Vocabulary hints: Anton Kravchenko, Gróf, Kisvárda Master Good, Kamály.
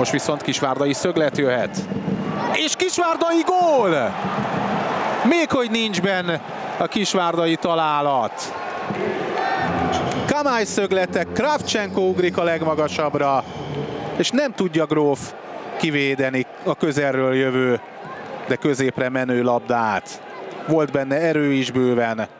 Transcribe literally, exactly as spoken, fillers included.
Most viszont Kisvárdai szöglet jöhet. És Kisvárdai gól! Még hogy nincs benne a Kisvárdai találat. Kamály szöglete, Kravchenko ugrik a legmagasabbra, és nem tudja Gróf kivédeni a közelről jövő, de középre menő labdát. Volt benne erő is bőven.